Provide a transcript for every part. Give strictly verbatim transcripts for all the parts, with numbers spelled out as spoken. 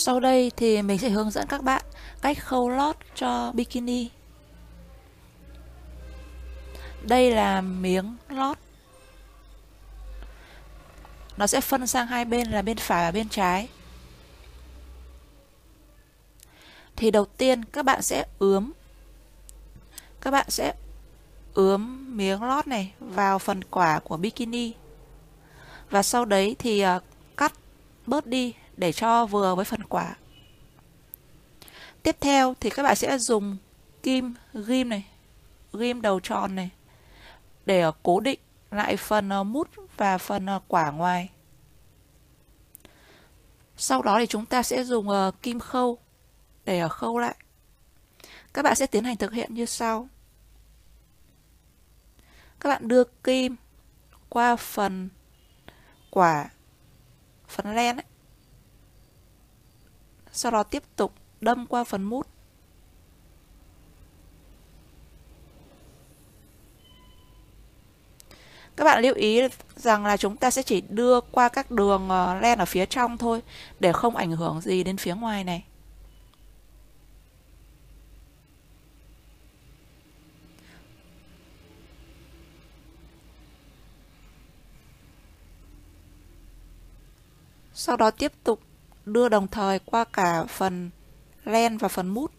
Sau đây thì mình sẽ hướng dẫn các bạn cách khâu lót cho bikini. Đây là miếng lót. Nó sẽ phân sang hai bên là bên phải và bên trái. Thì đầu tiên các bạn sẽ ướm Các bạn sẽ ướm miếng lót này vào phần quả của bikini. Và sau đấy thì cắt bớt đi để cho vừa với phần quả. Tiếp theo thì các bạn sẽ dùng kim ghim này, ghim đầu tròn này, để cố định lại phần mút và phần quả ngoài. Sau đó thì chúng ta sẽ dùng kim khâu để khâu lại. Các bạn sẽ tiến hành thực hiện như sau. Các bạn đưa kim qua phần quả, phần len ấy. Sau đó tiếp tục đâm qua phần mút. Các bạn lưu ý rằng là chúng ta sẽ chỉ đưa qua các đường len ở phía trong thôi, để không ảnh hưởng gì đến phía ngoài này. Sau đó tiếp tục đưa đồng thời qua cả phần len và phần mút.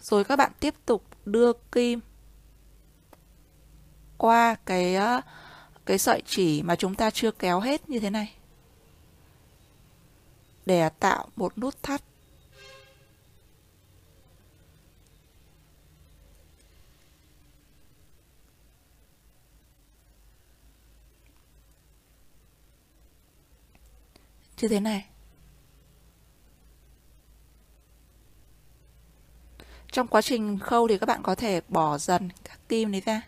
Rồi các bạn tiếp tục đưa kim qua cái cái sợi chỉ mà chúng ta chưa kéo hết như thế này, để tạo một nút thắt. Như thế này. Trong quá trình khâu thì các bạn có thể bỏ dần các kim này ra.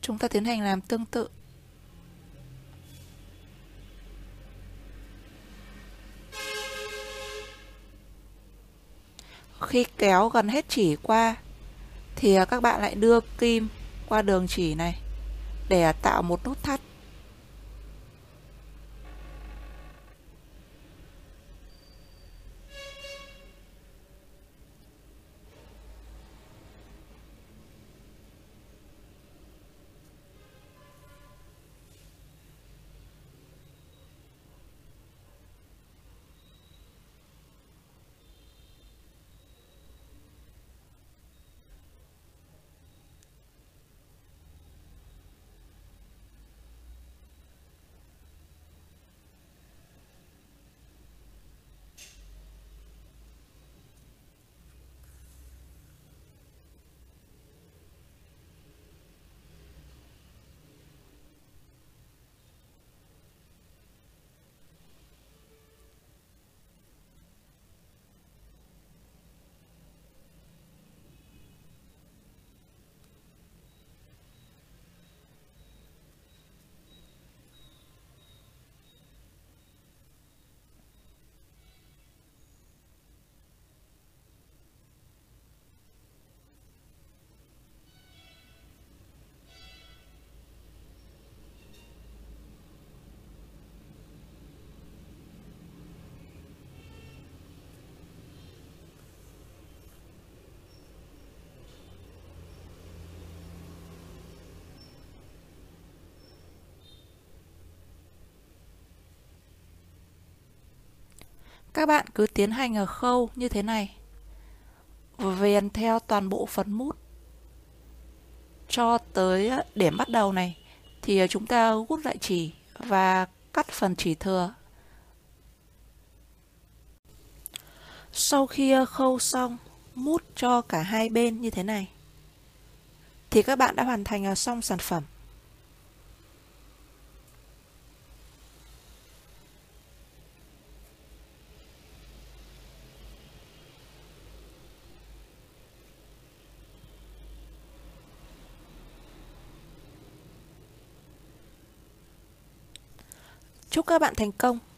Chúng ta tiến hành làm tương tự. Khi kéo gần hết chỉ qua thì các bạn lại đưa kim qua đường chỉ này để tạo một nút thắt. Các bạn cứ tiến hành ở khâu như thế này, viền theo toàn bộ phần mút cho tới điểm bắt đầu này, thì chúng ta gút lại chỉ và cắt phần chỉ thừa. Sau khi khâu xong, mút cho cả hai bên như thế này, thì các bạn đã hoàn thành xong sản phẩm. Chúc các bạn thành công!